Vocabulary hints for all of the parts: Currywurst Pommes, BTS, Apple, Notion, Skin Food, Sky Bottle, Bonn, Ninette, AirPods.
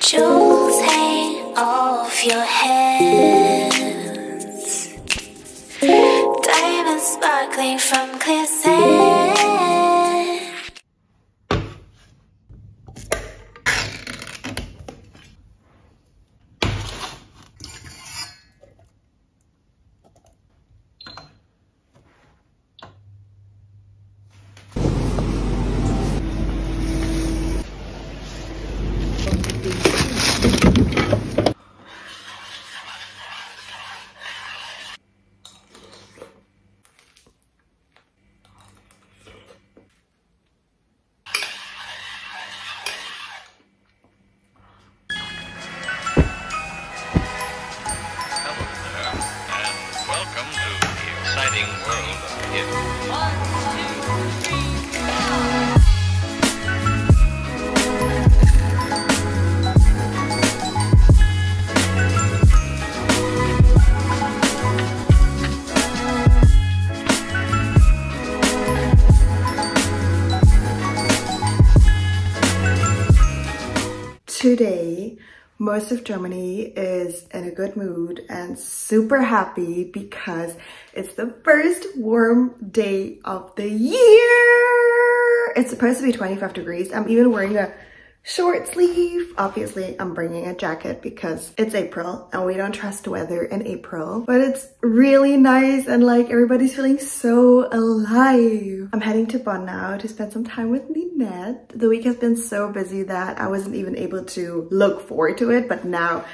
Jewels hang off your hands, diamonds sparkling from clear sand. Today, most of Germany is in a good mood and super happy because it's the first warm day of the year. It's supposed to be 25 degrees. I'm even wearing a short sleeve. Obviously, I'm bringing a jacket because it's April and we don't trust weather in April, but it's really nice and like everybody's feeling so alive. I'm heading to Bonn now to spend some time with Ninette. The week has been so busy that I wasn't even able to look forward to it, but now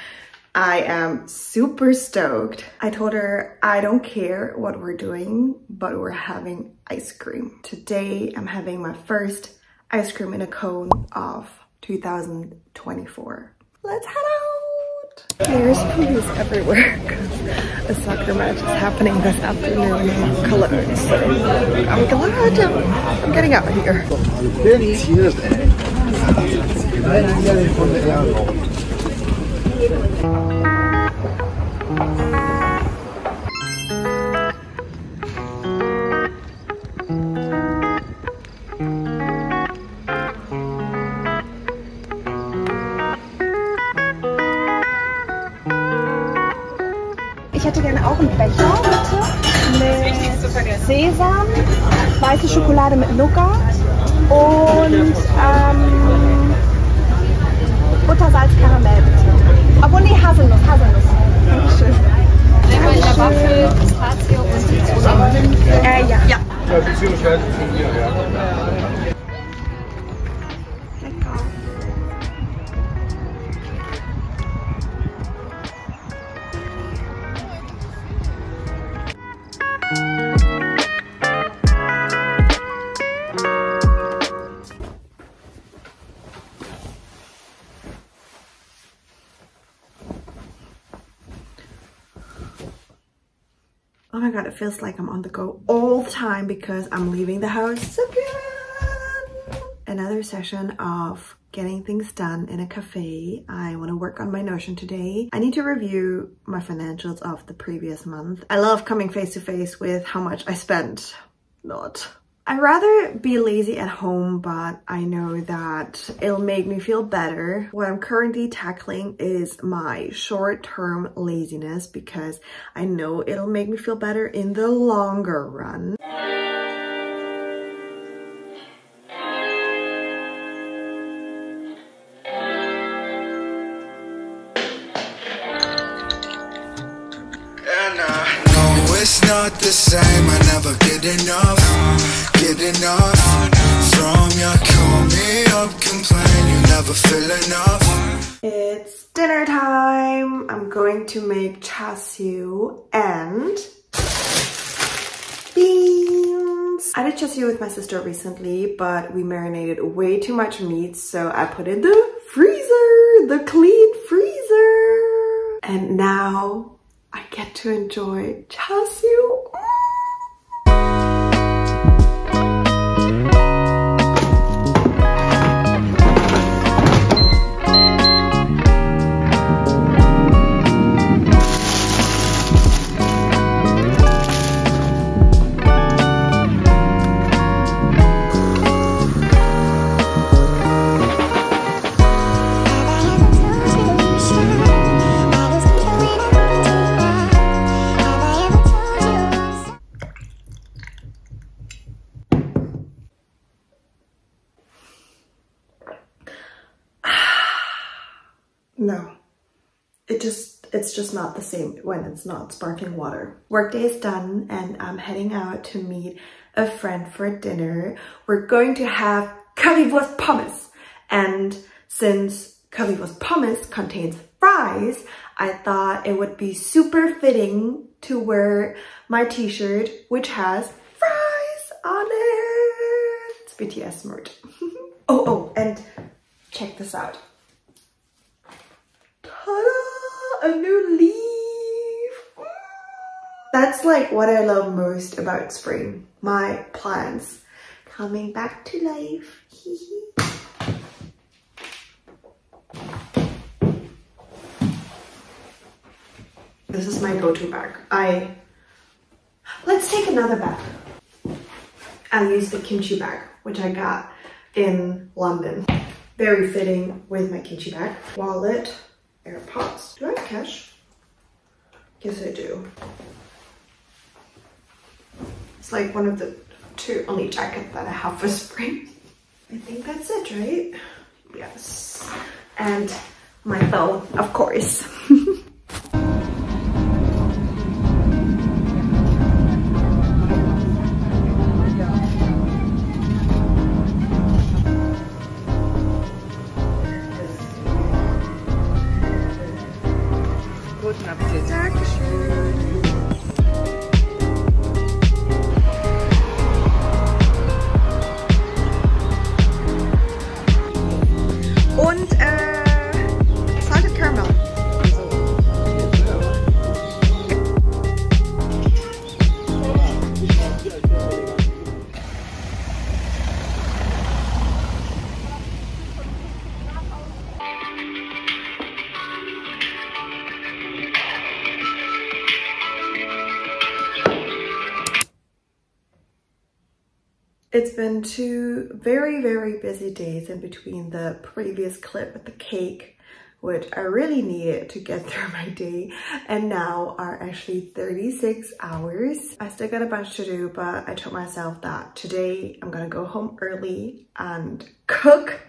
I am super stoked. I told her I don't care what we're doing, but we're having ice cream. Today, I'm having my first ice cream in a cone of 2024. Let's head out! There's police everywhere because a soccer match is happening this afternoon in Cologne. So I'm glad I'm getting out of here. Ich hätte gerne auch einen Becher, bitte, mit Sesam, weiße Schokolade mit Nougat und Butter, Salz, Karamell, bitte. Obwohl, nee, Haselnuss, Haselnuss. Dankeschön. Lemon, Waffel, Pistazio und zusammen. Ja. Ja. Beziehungsweise von hier, ja. Oh my god, it feels like I'm on the go all the time because I'm leaving the house again. Another session of getting things done in a cafe. I want to work on my Notion today. I need to review my financials of the previous month. I love coming face to face with how much I spent. Not. I'd rather be lazy at home, but I know that it'll make me feel better. What I'm currently tackling is my short-term laziness because I know it'll make me feel better in the longer run. No, it's not the same. I never get enough. Get enough from your call me up, complain you never feel enough. It's dinner time. I'm going to make char siu and beans. I did char siu with my sister recently, but we marinated way too much meat, so I put it in the freezer, the clean freezer. And now I get to enjoy char siu. No, it's just not the same when it's not sparkling water. Workday is done and I'm heading out to meet a friend for dinner. We're going to have Currywurst Pommes. And since Currywurst Pommes contains fries, I thought it would be super fitting to wear my t-shirt, which has fries on it. It's BTS merch. Oh, and check this out. A new leaf. That's like what I love most about spring. My plants coming back to life. This is my go-to bag. Let's take another bag. I'll use the kimchi bag, which I got in London. Very fitting with my kimchi bag. Wallet. AirPods. Do I have cash? Yes, I do. It's like one of the two only jackets that I have for spring. I think that's it, right? Yes. And my phone, of course. It's been two very, very busy days in between the previous clip with the cake, which I really needed to get through my day, and now are actually 36 hours. I still got a bunch to do, but I told myself that today I'm gonna go home early and cook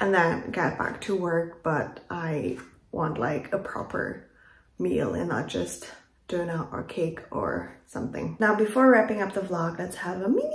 and then get back to work, but I want like a proper meal and not just donut or cake or something. Now, before wrapping up the vlog, let's have a mini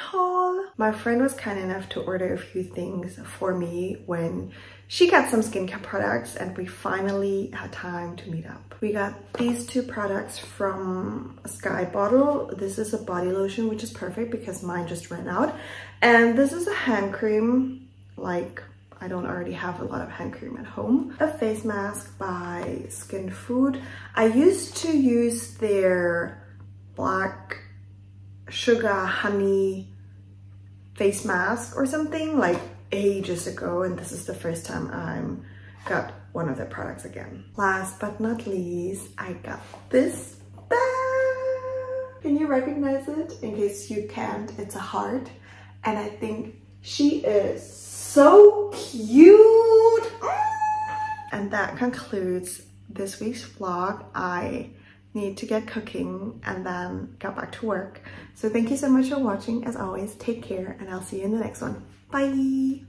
haul. My friend was kind enough to order a few things for me when she got some skincare products and we finally had time to meet up. We got these two products from Sky Bottle. This is a body lotion, which is perfect because mine just ran out. And this is a hand cream. Like, I don't already have a lot of hand cream at home. A face mask by Skin Food. I used to use their black sugar honey face mask or something like ages ago, and this is the first time I'm got one of their products again. Last but not least, I got this bag. Can you recognize it? In case you can't, it's a heart, and I think she is so cute. And that concludes this week's vlog. I need to get cooking and then get back to work. So thank you so much for watching. As always, take care and I'll see you in the next one. Bye!